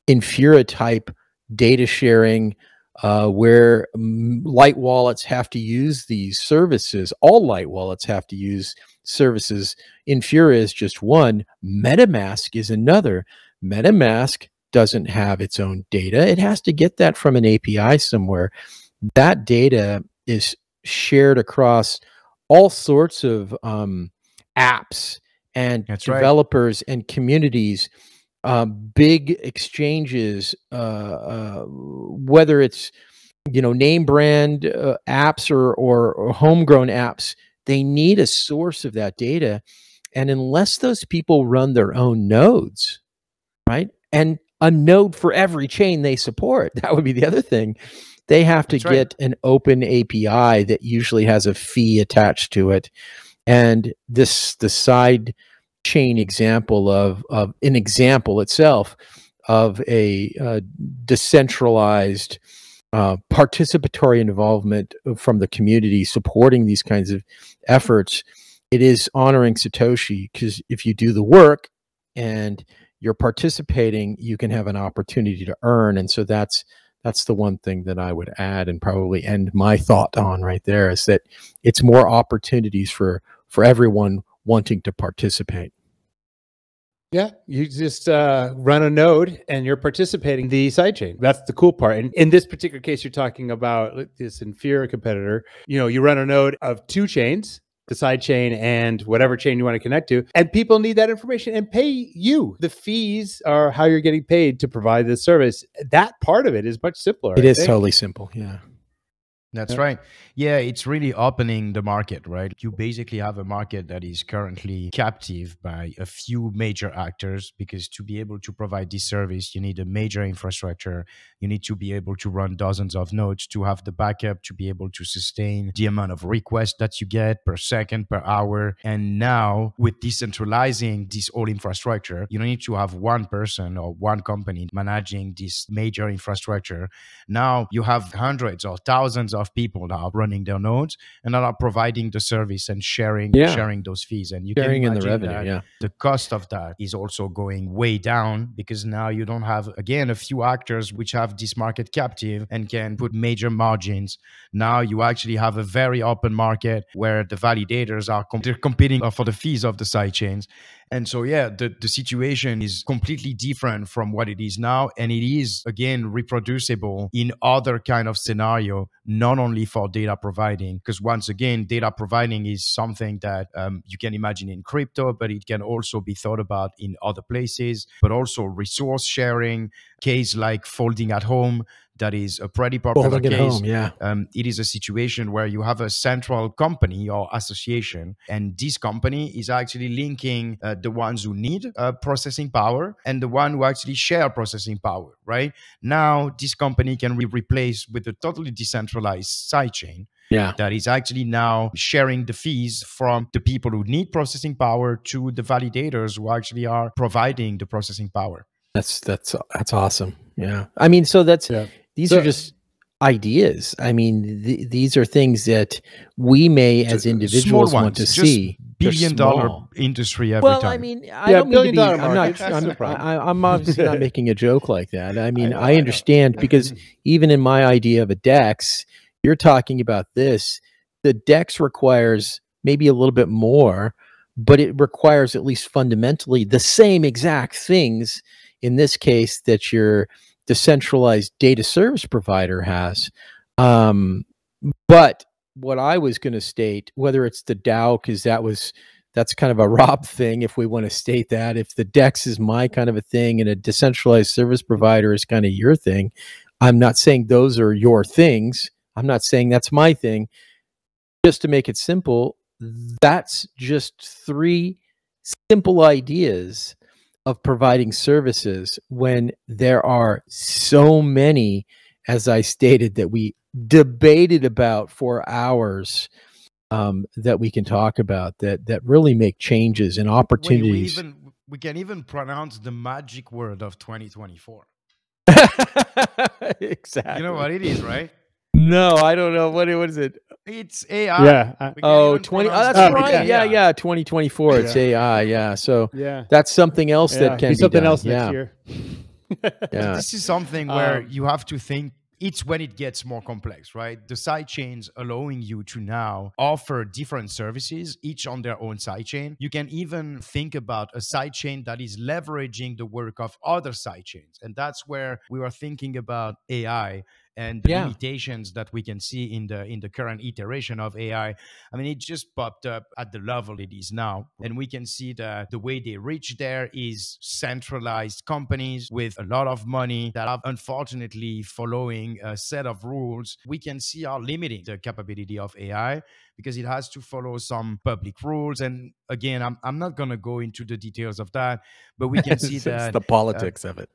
Infura type data sharing uh, where light wallets have to use these services. All light wallets have to use services. Infura is just one. MetaMask is another. MetaMask doesn't have its own data. It has to get that from an A P I somewhere. That data is shared across all sorts of um, apps and That's developers right. and communities, uh, big exchanges, uh, uh, whether it's, you know, name brand uh, apps or, or, or homegrown apps. They need a source of that data. And unless those people run their own nodes, right? And a node for every chain they support, that would be the other thing. They have to That's get right. an open A P I that usually has a fee attached to it. And this, the side chain example of, of an example itself of a uh, decentralized Uh, participatory involvement from the community supporting these kinds of efforts. It is honoring Satoshi, because if you do the work and you're participating, you can have an opportunity to earn. And so that's that's the one thing that I would add and probably end my thought on right there, is that it's more opportunities for for everyone wanting to participate. Yeah, you just uh, run a node and you're participating in the sidechain. That's the cool part. And in this particular case, you're talking about this Infura competitor. You know, you run a node of two chains, the sidechain and whatever chain you want to connect to. And people need that information and pay you. The fees are how you're getting paid to provide this service. That part of it is much simpler. It I is think. totally simple. Yeah. That's right. Yeah, it's really opening the market, right? You basically have a market that is currently captive by a few major actors, because to be able to provide this service, you need a major infrastructure. You need to be able to run dozens of nodes to have the backup, to be able to sustain the amount of requests that you get per second, per hour. And now with decentralizing this whole infrastructure, you don't need to have one person or one company managing this major infrastructure. Now you have hundreds or thousands of of people that are running their nodes and that are providing the service and sharing yeah. sharing those fees. And you sharing can imagine in the revenue, that yeah. the cost of that is also going way down, because now you don't have, again, a few actors which have this market captive and can put major margins. Now you actually have a very open market where the validators are com they're competing for the fees of the sidechains. And so, yeah, the, the situation is completely different from what it is now. And it is, again, reproducible in other kind of scenario, not only for data providing, because once again, data providing is something that um, you can imagine in crypto, but it can also be thought about in other places, but also resource sharing, case like Folding at Home. That is a pretty popular case. Home, yeah. um, it is a situation where you have a central company or association, and this company is actually linking uh, the ones who need uh, processing power and the one who actually share processing power, right? Now, this company can be replaced with a totally decentralized sidechain. Yeah. That is actually now sharing the fees from the people who need processing power to the validators who actually are providing the processing power. That's, that's, that's awesome. Yeah. I mean, so that's... Yeah. These so, are just ideas. I mean, th these are things that we may, as individuals, ones, want to see. Billion dollar industry every well, time. Well, I mean, I yeah, don't mean to be, I'm not. I'm, I, I'm obviously not making a joke like that. I mean, I, know, I understand I because even in my idea of a DEX, you're talking about this. The DEX requires maybe a little bit more, but it requires at least fundamentally the same exact things. In this case, that you're decentralized data service provider has. Um, but what I was going to state, whether it's the DAO, because that was, that's kind of a Rob thing, if we want to state that, if the DEX is my kind of a thing and a decentralized service provider is kind of your thing, I'm not saying those are your things. I'm not saying that's my thing. Just to make it simple, that's just three simple ideas of providing services when there are so many, as I stated, that we debated about for hours, um, that we can talk about that, that really make changes and opportunities. Wait, we, even, we can even pronounce the magic word of twenty twenty-four. Exactly. You know what it is, right? No, I don't know. What, what is it? It's A I. Yeah. Oh, twenty. Oh, that's oh, right. Yeah, yeah. yeah. twenty twenty-four. It's yeah. A I. Yeah. So yeah. that's something else yeah. that can be, be something done. else yeah. next year. yeah. This is something where um, you have to think. It's when it gets more complex, right? The sidechains allowing you to now offer different services, each on their own sidechain. You can even think about a sidechain that is leveraging the work of other sidechains. And that's where we were thinking about A I and the yeah. limitations that we can see in the in the current iteration of A I. I mean, it just popped up at the level it is now. And we can see that the way they reach there is centralized companies with a lot of money that are unfortunately following a set of rules. We can see are limiting the capability of A I because it has to follow some public rules. And again, I'm, I'm not going to go into the details of that, but we can see that... It's the politics uh, of it.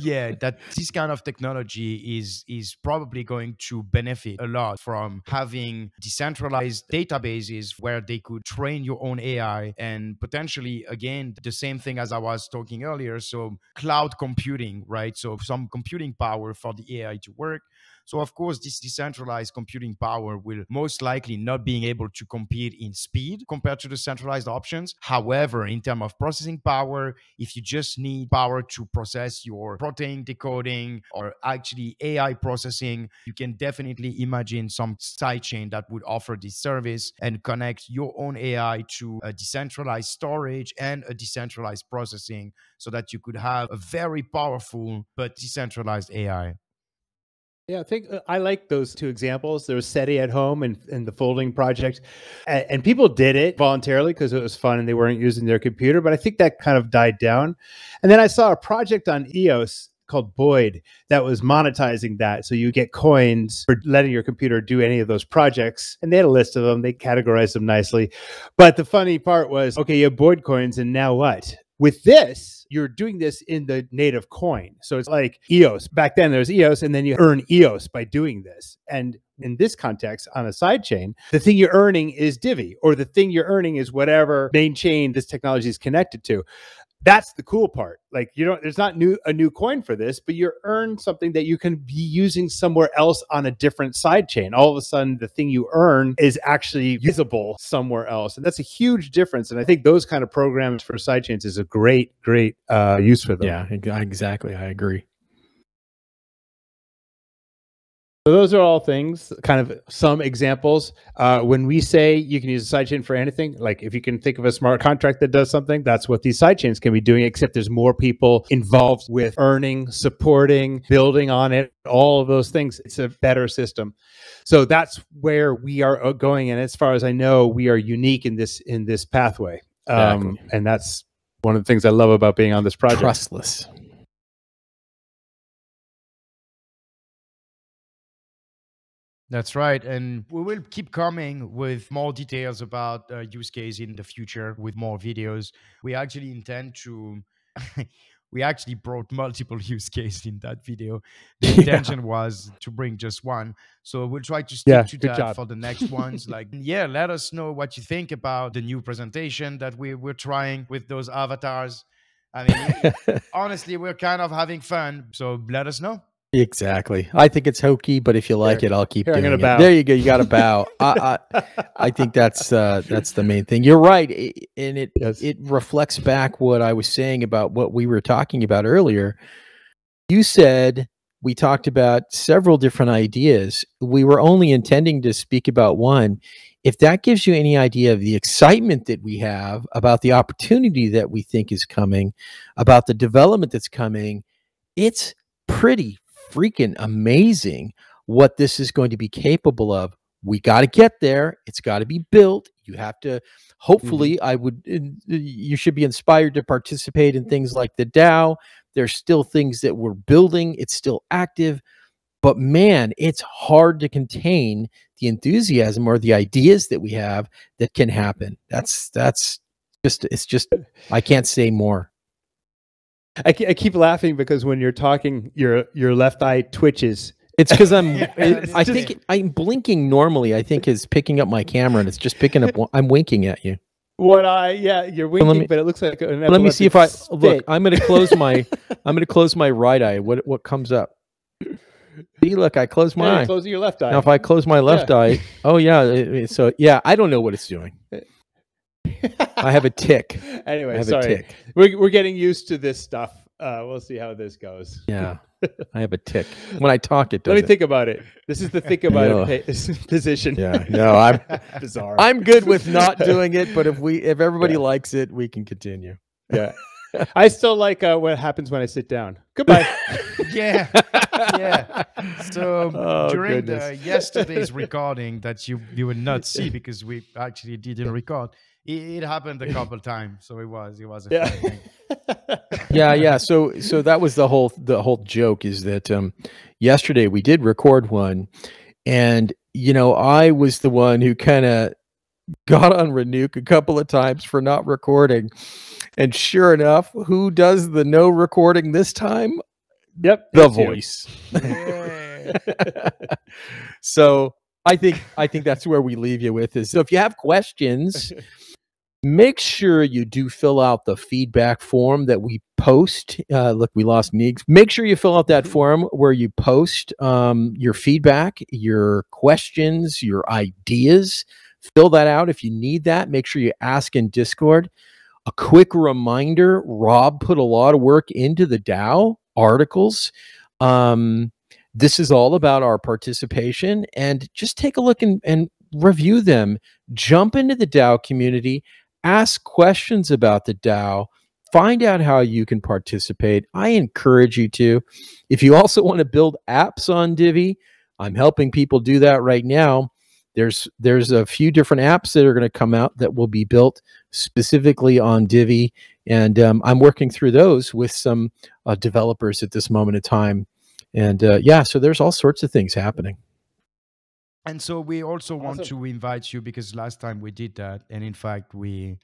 yeah, that this kind of technology is is probably going to benefit a lot from having decentralized databases where they could train your own A I and potentially, again, the same thing as I was talking earlier. So cloud computing, right? So some computing power for the A I to work. So, of course, this decentralized computing power will most likely not being able to compete in speed compared to the centralized options. However, in terms of processing power, if you just need power to process your protein decoding or actually A I processing, you can definitely imagine some sidechain that would offer this service and connect your own A I to a decentralized storage and a decentralized processing so that you could have a very powerful but decentralized A I. Yeah, I think uh, I like those two examples. There was SETI at Home and, and the Folding project. And, and people did it voluntarily because it was fun and they weren't using their computer. But I think that kind of died down. And then I saw a project on E O S called Boyd that was monetizing that. So you get coins for letting your computer do any of those projects. And they had a list of them. They categorized them nicely. But the funny part was, okay, you have Boyd coins and now what? With this, you're doing this in the native coin. So it's like E O S. Back then, there was E O S, and then you earn E O S by doing this. And in this context, on a sidechain, the thing you're earning is Divi, or the thing you're earning is whatever main chain this technology is connected to. That's the cool part. Like, you don't, there's not new a new coin for this, but you earn something that you can be using somewhere else on a different side chain. All of a sudden, the thing you earn is actually usable somewhere else. And that's a huge difference. And I think those kind of programs for sidechains is a great, great uh, use for them. Yeah, exactly. I agree. So those are all things, kind of some examples. Uh, when we say you can use a sidechain for anything, like if you can think of a smart contract that does something, that's what these sidechains can be doing, except there's more people involved with earning, supporting, building on it, all of those things. It's a better system. So that's where we are going. And as far as I know, we are unique in this, in this pathway. Um, exactly. And that's one of the things I love about being on this project. Trustless. That's right. And we will keep coming with more details about uh, use case in the future with more videos. We actually intend to, we actually brought multiple use cases in that video. The yeah. intention was to bring just one. So we'll try to stick yeah, to that job. for the next ones. Like, yeah, let us know what you think about the new presentation that we were trying with those avatars. I mean, honestly, we're kind of having fun. So let us know. Exactly. I think it's hokey, but if you like here, it, I'll keep here, doing it. Bow. There you go. You got to bow. I, I, I think that's uh, that's the main thing. You're right, it, and it yes. it reflects back what I was saying about what we were talking about earlier. You said we talked about several different ideas. We were only intending to speak about one. If that gives you any idea of the excitement that we have about the opportunity that we think is coming, about the development that's coming, it's pretty freaking amazing what this is going to be capable of. We got to get there. It's got to be built. You have to, hopefully, mm-hmm. I would, you should be inspired to participate in things like the DAO. There's still things that we're building. It's still active, but man, it's hard to contain the enthusiasm or the ideas that we have that can happen. That's, that's just, it's just, I can't say more. I keep laughing because when you're talking, your your left eye twitches. It's because I'm. yeah, it's I just, think I'm blinking normally. I think is picking up my camera and it's just picking up. I'm winking at you. What I yeah, you're winking, me, but it looks like an epileptic. Let me see if I spit. Look. I'm going to close my. I'm going to close my right eye. What what comes up? See, look, I close my yeah, eye. You close your left eye. Now, if I close my left yeah. eye, oh yeah. It, so yeah, I don't know what it's doing. I have a tick. Anyway, I have sorry. a tick. We're, we're getting used to this stuff. Uh, we'll see how this goes. Yeah. I have a tick. When I talk, it doesn't. Let me think about it. This is the think about it position. Yeah. No, I'm bizarre. I'm good with not doing it, but if we, if everybody yeah. likes it, we can continue. Yeah. I still like uh, what happens when I sit down. Goodbye. yeah. Yeah. So oh, during the, yesterday's recording that you, you would not see because we actually didn't record. It happened a couple times, so it was it was a yeah. funny thing. yeah yeah so so that was the whole the whole joke is that um yesterday we did record one, and you know I was the one who kind of got on Renuke a couple of times for not recording, and sure enough, who does the no recording this time? Yep, the voice. So I think I think that's where we leave you with is, so if you have questions, make sure you do fill out the feedback form that we post. Uh, look, we lost Neegs. Make sure you fill out that form where you post um, your feedback, your questions, your ideas. Fill that out if you need that. Make sure you ask in Discord. A quick reminder, Rob put a lot of work into the DAO articles. Um, this is all about our participation, and just take a look and, and review them. Jump into the DAO community, ask questions about the DAO, find out how you can participate. I encourage you to. If you also want to build apps on Divi, I'm helping people do that right now. There's, there's a few different apps that are going to come out that will be built specifically on Divi, and um, I'm working through those with some uh, developers at this moment in time. And uh, yeah, so there's all sorts of things happening. And so we also awesome. want to invite you, because last time we did that, and in fact, we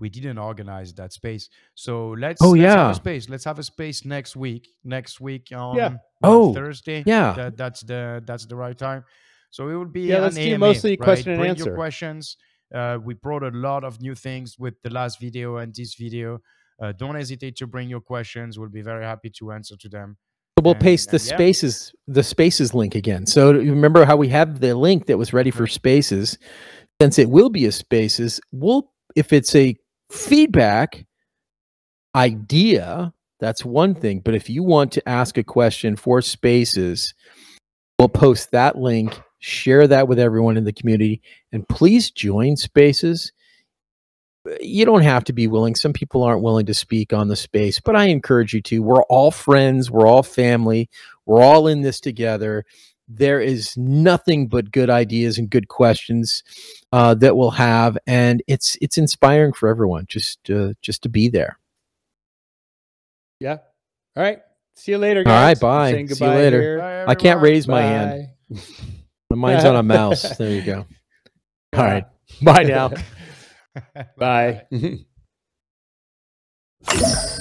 we didn't organize that space. So let's, oh, let's yeah. have a space. Let's have a space next week. Next week on yeah. oh, Thursday. Yeah. That, that's, the, that's the right time. So it will be yeah, an let's A M A, do mostly right? question and Bring answer. Your questions. Uh, we brought a lot of new things with the last video and this video. Uh, don't hesitate to bring your questions. We'll be very happy to answer to them. We'll and, paste the and, yeah. spaces, the spaces link again. So remember how we have the link that was ready for spaces. Since it will be a spaces, we'll, if it's a feedback idea, that's one thing. But if you want to ask a question for spaces, we'll post that link, share that with everyone in the community, and please join spaces. You don't have to be willing. Some people aren't willing to speak on the space, but I encourage you to. We're all friends. We're all family. We're all in this together. There is nothing but good ideas and good questions uh, that we'll have, and it's it's inspiring for everyone just uh, just to be there. Yeah. All right. See you later, guys. All right. Bye. See you later. Bye, I can't raise bye. my hand. My mind's on a mouse. There you go. All right. Bye now. Bye. Bye.